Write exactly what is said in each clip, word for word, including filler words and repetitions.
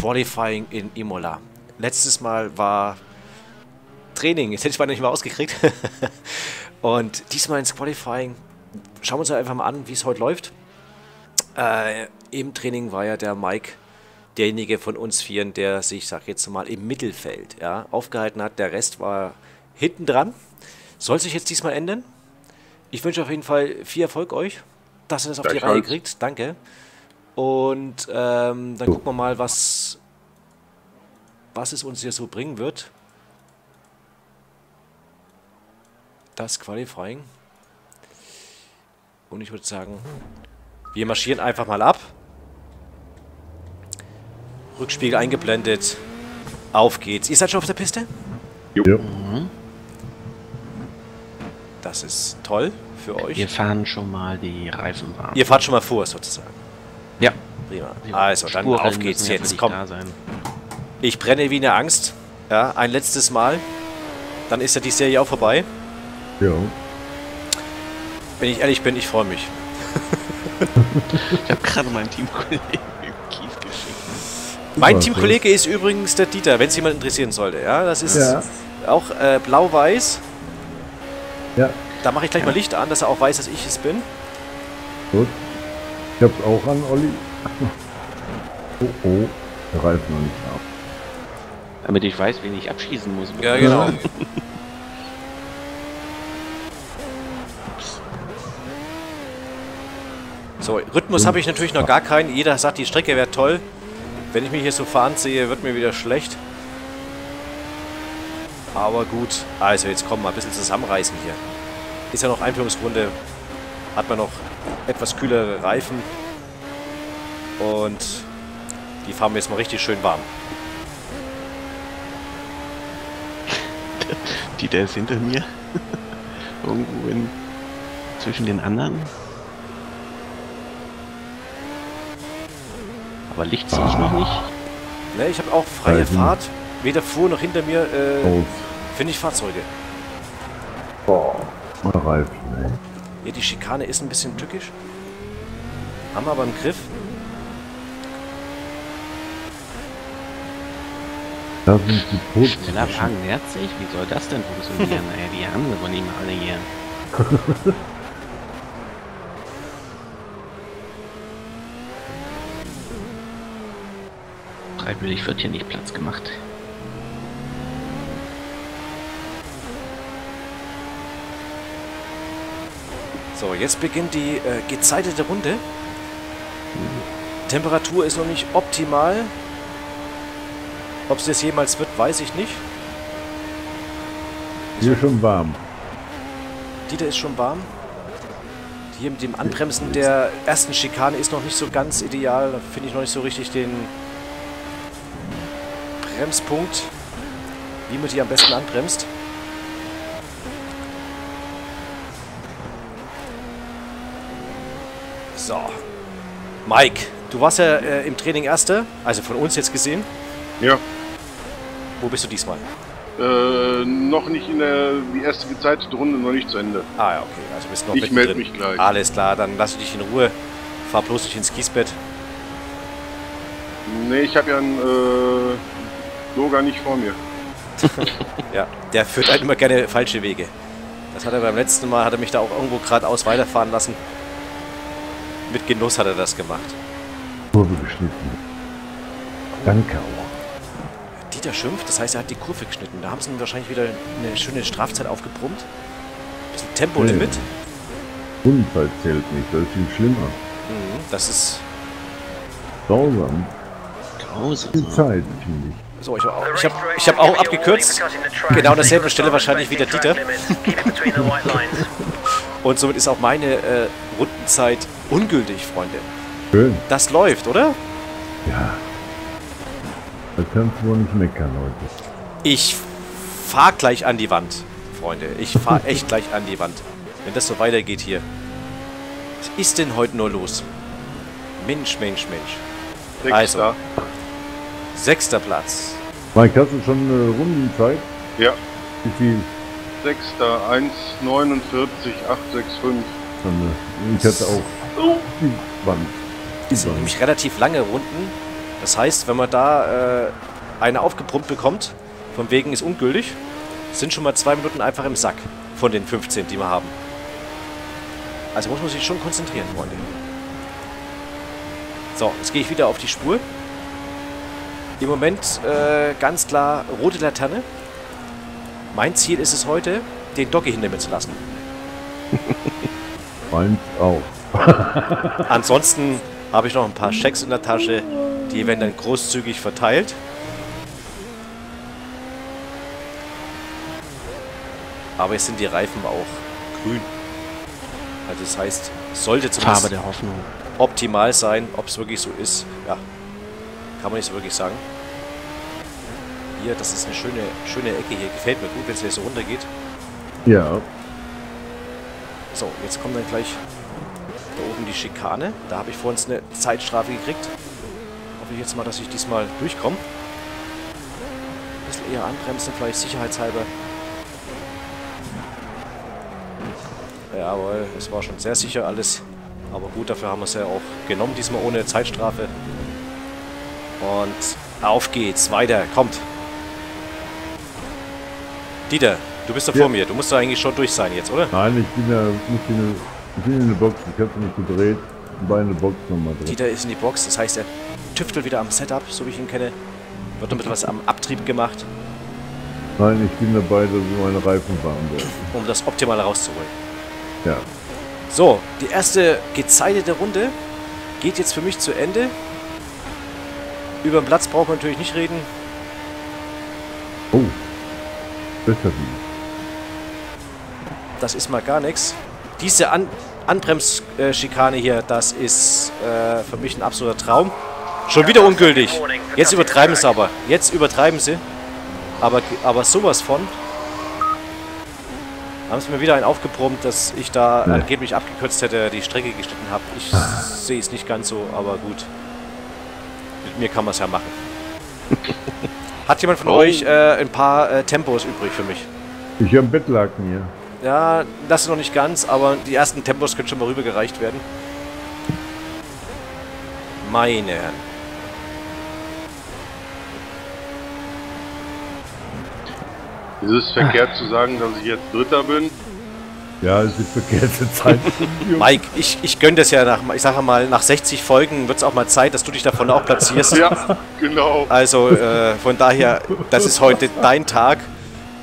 Qualifying in Imola. Letztes Mal war Training, jetzt hätte ich es mal nicht mal ausgekriegt. Und diesmal ins Qualifying. Schauen wir uns einfach mal an, wie es heute läuft. Äh, im Training war ja der Mike derjenige von uns vieren, der sich, sag jetzt mal, im Mittelfeld ja, aufgehalten hat. Der Rest war hinten dran. Soll sich jetzt diesmal ändern? Ich wünsche auf jeden Fall viel Erfolg euch, dass ihr das auf die Reihe kriegt. Danke. Und ähm, dann gucken wir mal, was, was es uns hier so bringen wird. Das Qualifying. Und ich würde sagen, wir marschieren einfach mal ab. Rückspiegel eingeblendet. Auf geht's. Ihr seid schon auf der Piste? Jo. Mhm. Das ist toll für euch. Wir fahren schon mal die Reifen warm. Ihr fahrt schon mal vor, sozusagen. Ja. Prima. Also, dann Spurrennen auf geht's jetzt. Komm. Ich brenne wie eine Angst. Ja, ein letztes Mal. Dann ist ja die Serie auch vorbei. Ja. Wenn ich ehrlich bin, ich freue mich. Ich habe gerade meinen Teamkollegen im Kies geschickt. Mein Teamkollege ist übrigens der Dieter, wenn es jemand interessieren sollte. Ja, das ist ja auch äh, blau-weiß. Ja. Da mache ich gleich ja. mal Licht an, dass er auch weiß, dass ich es bin. Gut. Ich hab's auch an, Olli. Oh oh, der Reifen noch nicht ab. Damit ich weiß, wen ich abschießen muss. Ja, genau. So, Rhythmus habe ich natürlich noch gar keinen. Jeder sagt, die Strecke wäre toll. Wenn ich mich hier so fahren sehe, wird mir wieder schlecht. Aber gut. Also, jetzt kommen wir ein bisschen zusammenreißen hier. Ist ja noch Einführungsrunde. Hat man noch etwas kühlere Reifen. Und die fahren wir jetzt mal richtig schön warm. Die, der ist hinter mir. Irgendwo in, zwischen den anderen. Aber Licht sehe ich noch nicht. Ne, ich habe auch freie Reifen. Fahrt. Weder vor noch hinter mir äh, oh. finde ich Fahrzeuge. Boah, Reifen, ey. Ja, die Schikane ist ein bisschen tückisch. Haben wir aber im Griff. Das ist die Putzen. Schneller Wagen nähert sich? Wie soll das denn funktionieren? Ey, die haben wir wohl nicht mal alle hier. Freiwillig wird hier nicht Platz gemacht. So, jetzt beginnt die äh, gezeitete Runde. Hm. Temperatur ist noch nicht optimal. Ob es das jemals wird, weiß ich nicht. Hier ist schon warm. Dieter ist schon warm. Hier mit dem Anbremsen der ersten Schikane ist noch nicht so ganz ideal. Da finde ich noch nicht so richtig den Bremspunkt, wie man die am besten anbremst. So. Mike, du warst ja äh, im Training Erster, also von uns jetzt gesehen. Ja. Wo bist du diesmal? Äh, noch nicht in der die erste gezeitete Runde, noch nicht zu Ende. Ah ja, okay. Also bist noch ich melde mich gleich. Alles klar, dann lass dich in Ruhe. Fahr bloß nicht ins Kiesbett. Nee, ich habe ja einen, äh, Logan nicht vor mir. Ja, der führt halt immer gerne falsche Wege. Das hat er beim letzten Mal, hat er mich da auch irgendwo geradeaus weiterfahren lassen. Mit Genuss hat er das gemacht. Kurve geschnitten. Danke auch. Dieter schimpft, das heißt, er hat die Kurve geschnitten. Da haben sie ihm wahrscheinlich wieder eine schöne Strafzeit aufgebrummt. Ein bisschen Tempolimit. Nee. Unfall zählt nicht, das ist viel schlimmer. Mhm, das ist grausam. Grausam. Die Zeit, finde ich. So, ich habe auch, ich hab, ich hab auch abgekürzt. Genau an derselben Stelle wahrscheinlich wie der Dieter. Und somit ist auch meine äh, Rundenzeit ungültig, Freunde. Schön. Das läuft, oder? Ja. Da kannst du wohl nicht meckern, Leute. Ich fahr gleich an die Wand, Freunde. Ich fahr echt gleich an die Wand. Wenn das so weitergeht hier. Was ist denn heute nur los? Mensch, Mensch, Mensch. Sechster. Also. Sechster Platz. Mike, hast du schon eine Rundenzeit? Ja. Wie viel? Sechster, eins neunundvierzig acht sechs fünf. Ich hatte auch die Wand. Das sind nämlich relativ lange Runden. Das heißt, wenn man da äh, eine aufgepumpt bekommt, von wegen ist ungültig, sind schon mal zwei Minuten einfach im Sack von den fünfzehn, die wir haben. Also muss man sich schon konzentrieren, Freunde. So, jetzt gehe ich wieder auf die Spur. Im Moment äh, ganz klar rote Laterne. Mein Ziel ist es heute, den Doggy hinter mir zu lassen. Meins auch. Ansonsten habe ich noch ein paar Schecks in der Tasche. Die werden dann großzügig verteilt. Aber jetzt sind die Reifen auch grün. Also das heißt, sollte zumindest Farbe der Hoffnung optimal sein. Ob es wirklich so ist, ja, kann man nicht so wirklich sagen. Hier, das ist eine schöne, schöne Ecke hier. Gefällt mir gut, wenn es hier so runter geht. Ja. So, jetzt kommt dann gleich da oben die Schikane. Da habe ich vorhin eine Zeitstrafe gekriegt. Hoffe ich jetzt mal, dass ich diesmal durchkomme. Ein bisschen eher anbremsen, vielleicht sicherheitshalber. Jawohl, es war schon sehr sicher alles. Aber gut, dafür haben wir es ja auch genommen, diesmal ohne Zeitstrafe. Und auf geht's, weiter, kommt. Dieter, du bist da ja vor mir, du musst da eigentlich schon durch sein jetzt, oder? Nein, ich bin ja nicht in eine, ich bin in eine Box, ich habe mich gedreht und war in eine Box nochmal drin. Dieter ist in die Box, das heißt, er tüftelt wieder am Setup, so wie ich ihn kenne. Wird damit was am Abtrieb gemacht. Nein, ich bin dabei, dass ich meine Reifen fahren will. Um das optimal rauszuholen. Ja. So, die erste gezeitete Runde geht jetzt für mich zu Ende. Über den Platz braucht man natürlich nicht reden. Oh. Das ist mal gar nichts. Diese An Anbremsschikane hier, das ist äh, für mich ein absoluter Traum. Schon wieder ungültig. Jetzt übertreiben sie aber. Jetzt übertreiben sie. Aber, aber sowas von. Haben sie mir wieder einen aufgebrummt, dass ich da nee. angeblich abgekürzt hätte, die Strecke geschnitten habe. Ich sehe es nicht ganz so, aber gut. Mit mir kann man es ja machen. Hat jemand von oh. euch äh, ein paar äh, Tempos übrig für mich? Ich habe einen Bettlaken hier. Ja, das ist noch nicht ganz, aber die ersten Tempos können schon mal rübergereicht werden. Meine Herren. Ist es verkehrt zu sagen, dass ich jetzt Dritter bin? Ja, es ist verkehrte Zeit. Mike, ich, ich gönne das ja nach, ich sage mal, nach sechzig Folgen wird es auch mal Zeit, dass du dich davon auch platzierst. Ja, genau. Also äh, von daher, das ist heute dein Tag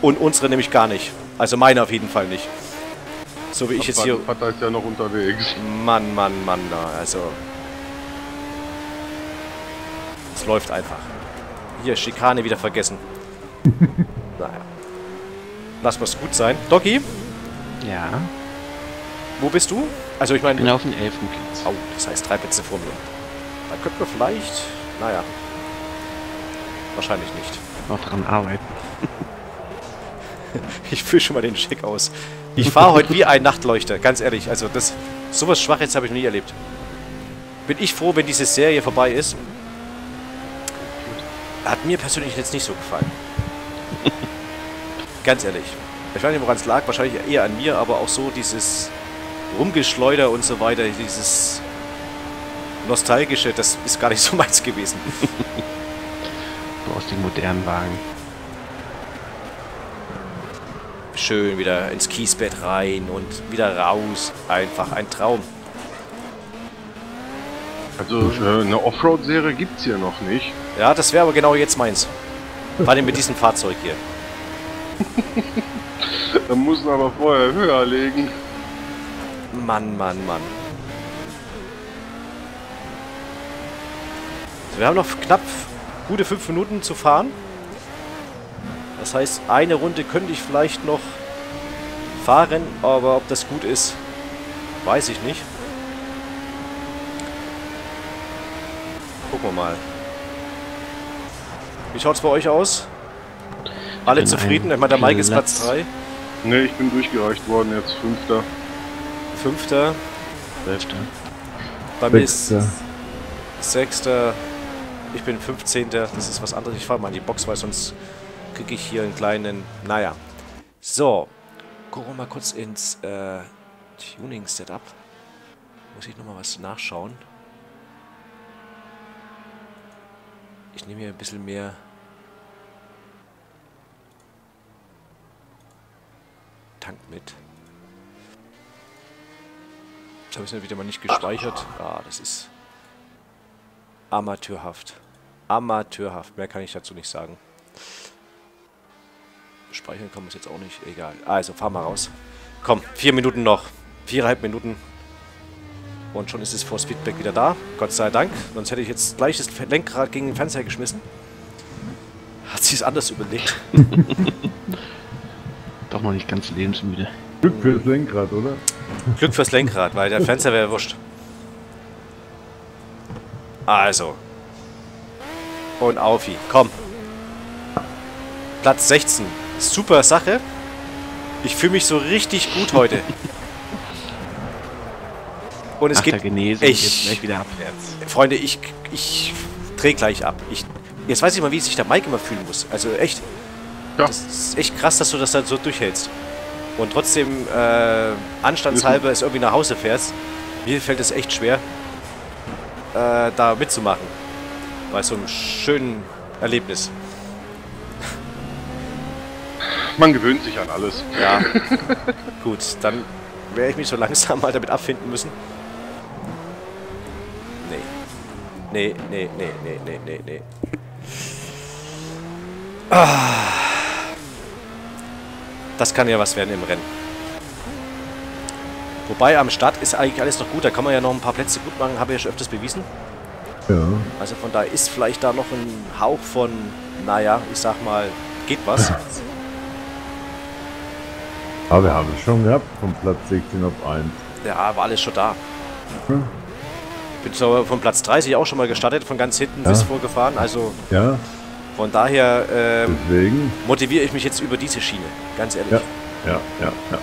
und unsere nämlich gar nicht. Also meine auf jeden Fall nicht. So wie ich jetzt hier... Vater ist ja noch unterwegs. Mann, Mann, Mann, na, also... Es läuft einfach. Hier, Schikane wieder vergessen. Naja. Lass mal's gut sein. Doggy? Ja? Wo bist du? Also ich meine... Ich bin auf den elften Platz. Oh, das heißt drei Plätze vor mir. Da könnten wir vielleicht... Naja. Wahrscheinlich nicht. Noch dran arbeiten. Ich fülle schon mal den Scheck aus. Ich fahre heute wie ein Nachtleuchter, ganz ehrlich. Also das... Sowas Schwaches habe ich noch nie erlebt. Bin ich froh, wenn diese Serie vorbei ist. Hat mir persönlich jetzt nicht so gefallen. Ganz ehrlich. Ich weiß nicht, woran es lag. Wahrscheinlich eher an mir, aber auch so dieses Rumgeschleuder und so weiter, dieses Nostalgische, das ist gar nicht so meins gewesen. Du brauchst den modernen Wagen. Schön wieder ins Kiesbett rein und wieder raus. Einfach ein Traum. Also eine Offroad-Serie gibt es hier noch nicht. Ja, das wäre aber genau jetzt meins. Vor allem mit diesem Fahrzeug hier. Da muss man aber vorher höher legen. Mann, Mann, Mann. So, wir haben noch knapp gute fünf Minuten zu fahren. Das heißt, eine Runde könnte ich vielleicht noch fahren, aber ob das gut ist, weiß ich nicht. Gucken wir mal. Wie schaut's bei euch aus? Alle zufrieden? Ich meine, der Mike ist Platz drei. Ne, ich bin durchgereicht worden, jetzt Fünfter. Fünfter. Sechster. Bei mir ist Sechster. Ich bin fünfzehnter. Das ist was anderes. Ich fahre mal in die Box, weil sonst kriege ich hier einen kleinen... Naja. So. Gucken wir mal kurz ins äh, Tuning-Setup. Muss ich nochmal was nachschauen. Ich nehme hier ein bisschen mehr. Tank mit. Jetzt habe ich es mir wieder mal nicht gespeichert. Ah, das ist amateurhaft. Amateurhaft. Mehr kann ich dazu nicht sagen. Speichern kann man es jetzt auch nicht. Egal. Also, fahren wir raus. Komm, vier Minuten noch. Viereinhalb Minuten. Und schon ist das Force Feedback wieder da. Gott sei Dank. Sonst hätte ich jetzt gleich das Lenkrad gegen den Fernseher geschmissen. Hat sie es anders überlegt. Doch noch nicht ganz lebensmüde. Glück fürs Lenkrad, oder? Glück fürs Lenkrad, weil der Fenster wäre wurscht. Also. Und Aufi, komm. Platz sechzehn. Super Sache. Ich fühle mich so richtig gut heute. Und es Ach, geht... Genesung, ich, geht gleich wieder abwärts. Freunde, ich, ich drehe gleich ab. Ich, jetzt weiß ich mal, wie sich der Mike immer fühlen muss. Also echt... Ja. Das ist echt krass, dass du das dann so durchhältst. Und trotzdem, äh, anstandshalber es irgendwie nach Hause fährst. Mir fällt es echt schwer, äh, da mitzumachen. Bei so einem schönen Erlebnis. Man gewöhnt sich an alles. Ja. Gut, dann werde ich mich so langsam mal damit abfinden müssen. Nee. Nee, nee, nee, nee, nee, nee, nee. Ah. Das kann ja was werden im Rennen. Wobei am Start ist eigentlich alles noch gut. Da kann man ja noch ein paar Plätze gut machen. Habe ich ja schon öfters bewiesen. Ja. Also von da ist vielleicht da noch ein Hauch von, naja, ich sag mal, geht was. Aber wir haben es schon gehabt, vom Platz sechzehn auf eins. Ja, war alles schon da. Hm. Ich bin so von Platz dreißig auch schon mal gestartet, von ganz hinten ja. bis vorgefahren. Also... Ja. Von daher ähm, motiviere ich mich jetzt über diese Schiene, ganz ehrlich. Ja, ja, ja, ja.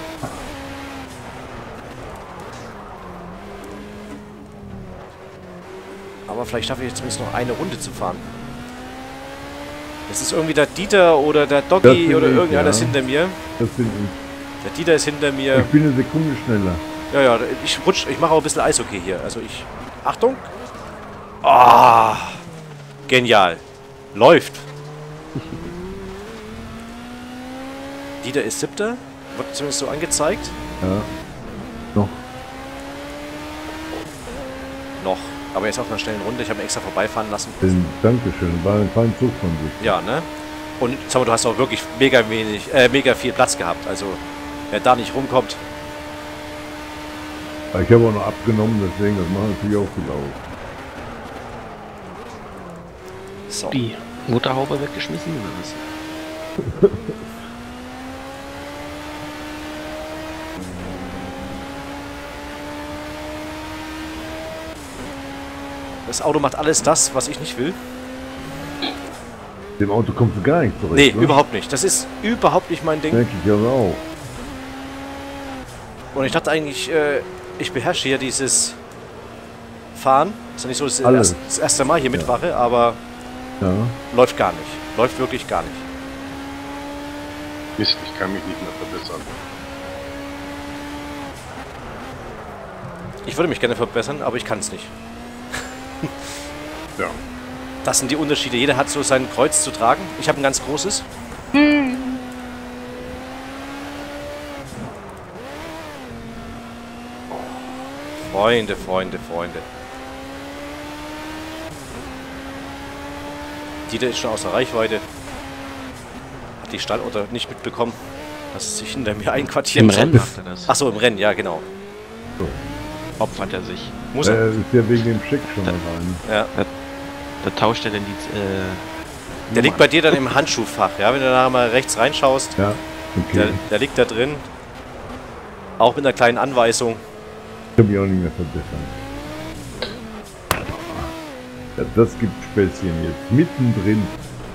Aber vielleicht schaffe ich jetzt zumindest noch eine Runde zu fahren. Das ist irgendwie der Dieter oder der Doggy oder irgendeiner ist hinter mir. Das bin ich. Der Dieter ist hinter mir. Ich bin eine Sekunde schneller. Ja, ja, ich rutsch, ich mache auch ein bisschen Eishockey hier. Also ich... Achtung! Ah! Genial! Läuft! Dieter ist siebter. Wird zumindest so angezeigt. Ja. Noch. Noch. Aber jetzt auf einer schnellen Runde. Ich habe ihn extra vorbeifahren lassen. Den, Dankeschön. War ein feiner Zug von sich. Ja, ne? Und sag mal, du hast auch wirklich mega wenig, äh, mega viel Platz gehabt. Also, wer da nicht rumkommt. Ich habe auch noch abgenommen, deswegen, das macht natürlich auch viel aus. So. Die Motorhaube wird geschmissen oder was? Das Auto macht alles das, was ich nicht will. Dem Auto kommt du gar nicht zurecht. Nee, ne? Überhaupt nicht. Das ist überhaupt nicht mein Ding. Denke ich aber auch. Und ich dachte eigentlich, äh, ich beherrsche hier dieses Fahren. Ist ja nicht so, dass ich das, das erste Mal hier mitmache, ja. aber... Ja. Läuft gar nicht. Läuft wirklich gar nicht. Mist, ich kann mich nicht mehr verbessern. Ich würde mich gerne verbessern, aber ich kann es nicht. Ja. Das sind die Unterschiede. Jeder hat so sein Kreuz zu tragen. Ich habe ein ganz großes. Hm. Freunde, Freunde, Freunde. Dieter ist schon außer Reichweite. Hat die Stallorte nicht mitbekommen, dass es sich hinter mir einquartiert. Im Rennen macht er das. Achso, im Rennen, ja, genau. So. Opfert er sich. Muss er. Äh, ist ja wegen dem Schick schon da, mal rein. Ja. Da, da tauscht er denn die... Äh, der liegt bei dir dann im Handschuhfach, ja? Wenn du da mal rechts reinschaust. Ja, okay. Der, der liegt da drin. Auch mit einer kleinen Anweisung. Ich kann mich auch nicht mehr verbessern. Ja, das gibt Späßchen jetzt. Mittendrin.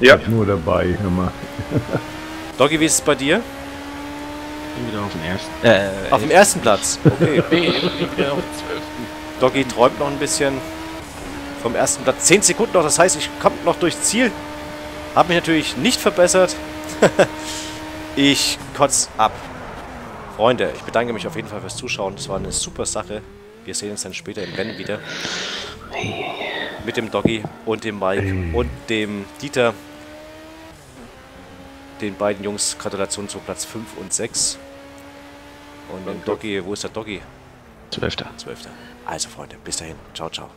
Ja. Ich nur dabei. Hör mal. Doggy, wie ist es bei dir? Ich bin wieder auf dem ersten. Äh, auf dem ersten Platz. Okay. Nee, ich bin auf dem zwölften. Doggy träumt noch ein bisschen vom ersten Platz. Zehn Sekunden noch, das heißt, ich komme noch durchs Ziel. Hab mich natürlich nicht verbessert. Ich kotz ab. Freunde, ich bedanke mich auf jeden Fall fürs Zuschauen. Das war eine super Sache. Wir sehen uns dann später im Rennen wieder. Hey. mit dem Doggy und dem Mike hey. und dem Dieter. Den beiden Jungs Gratulation zu Platz fünf und sechs. Und dem Doggy, wo ist der Doggy? Zwölfter. Zwölfter. Also Freunde, bis dahin. Ciao, ciao.